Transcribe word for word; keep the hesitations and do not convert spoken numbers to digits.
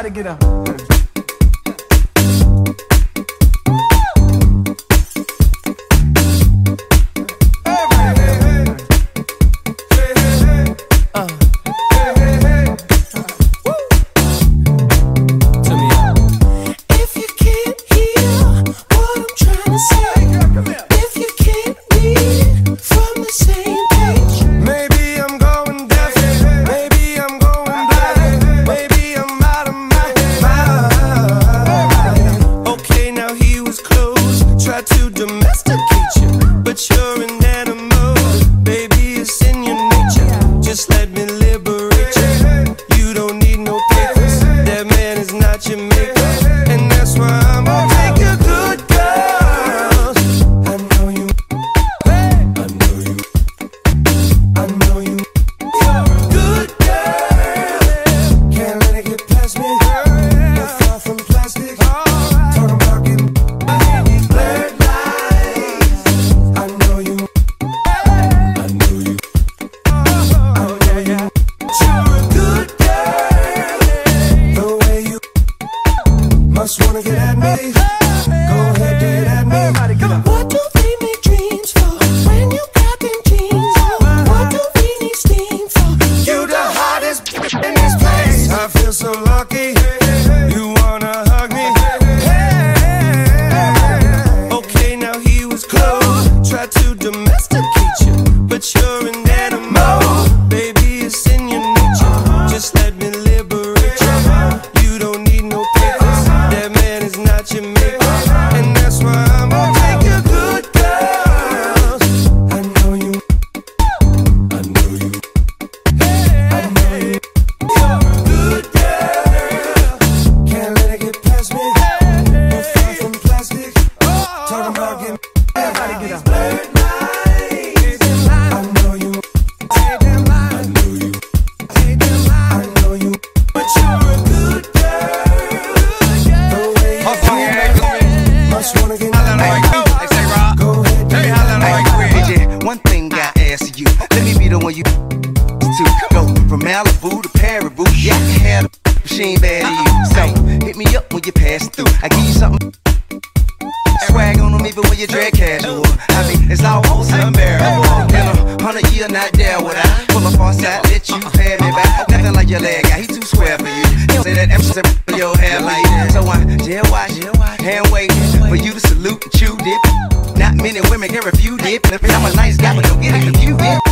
try to get up. Not many women can refute it. I'm a nice guy, but don't get it confused.